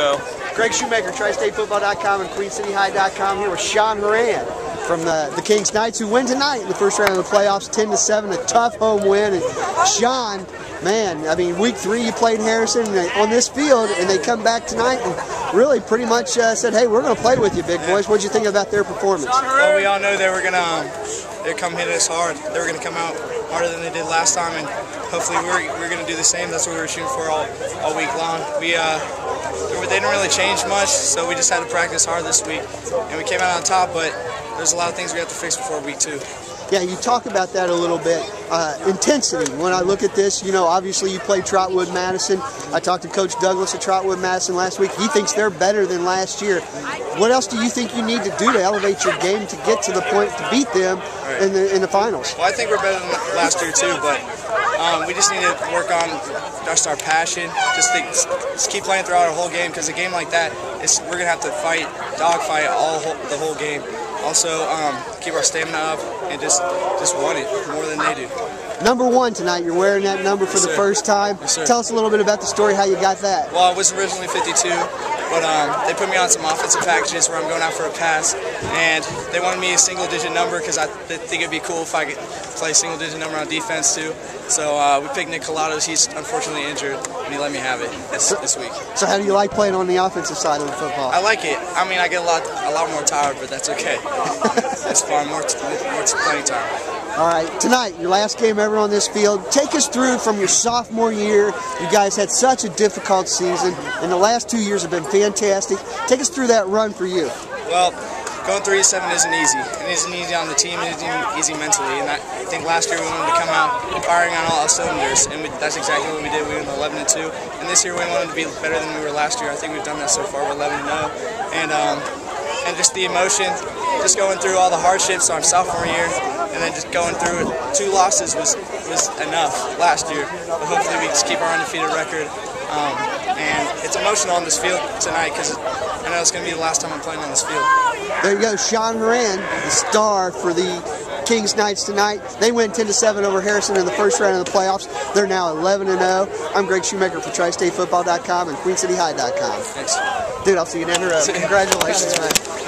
go. Greg Shoemaker, tristatefootball.com and queencityhigh.com, here with Sean Horan from the Kings Knights, who win tonight in the first round of the playoffs, 10-7, a tough home win. And Sean, man, I mean, week 3 you played Harrison on this field, and they come back tonight and really pretty much said, hey, we're going to play with you, big boys. What did you think about their performance? Well, we all know they were going to come hit us hard. They were going to come out harder than they did last time, and hopefully we're going to do the same. That's what we were shooting for all week long. They didn't really change much, so we just had to practice hard this week, and we came out on top, but there's a lot of things we have to fix before week 2. Yeah, you talk about that a little bit. Intensity, when I look at this, you know, obviously you played Trotwood-Madison. I talked to Coach Douglas at Trotwood-Madison last week. He thinks they're better than last year. What else do you think you need to do to elevate your game to get to the point to beat them in the finals? Well, I think we're better than last year too, but we just need to work on just our passion, just keep playing throughout our whole game, because a game like that, we're going to have to fight, dogfight the whole game. Also, keep our stamina up and just want it more than they do. Number 1 tonight, you're wearing that number for the first time. Yes, sir. Tell us a little bit about the story, how you got that. Well, I was originally 52, but they put me on some offensive packages where I'm going out for a pass, and they wanted me a single-digit number because they think it'd be cool if I could play a single-digit number on defense too. So we picked Nick Colados. He's unfortunately injured, and he let me have it this week. So how do you like playing on the offensive side of the football? I like it. I mean, I get a lot more tired, but that's okay. That's fine. More playing time. All right, tonight, your last game ever on this field. Take us through from your sophomore year. You guys had such a difficult season, and the last 2 years have been fantastic. Take us through that run for you. Well, going 3-7 isn't easy. It isn't easy on the team. It isn't easy mentally. And I think last year we wanted to come out firing on all cylinders, and that's exactly what we did. We went 11-2, and this year we wanted to be better than we were last year. I think we've done that so far. We're 11-0, and just the emotion, just going through all the hardships on sophomore year, and then just going through it. 2 losses was enough last year, but hopefully we just keep our undefeated record. And it's emotional on this field tonight because I know it's going to be the last time I'm playing on this field. There you go, Sean Horan, the star for the Kings Knights tonight. They win 10-7 over Harrison in the first round of the playoffs. They're now 11-0. I'm Greg Shoemaker for tristatefootball.com and queencityhigh.com. Thanks. Dude, I'll see you down the road. Congratulations, man.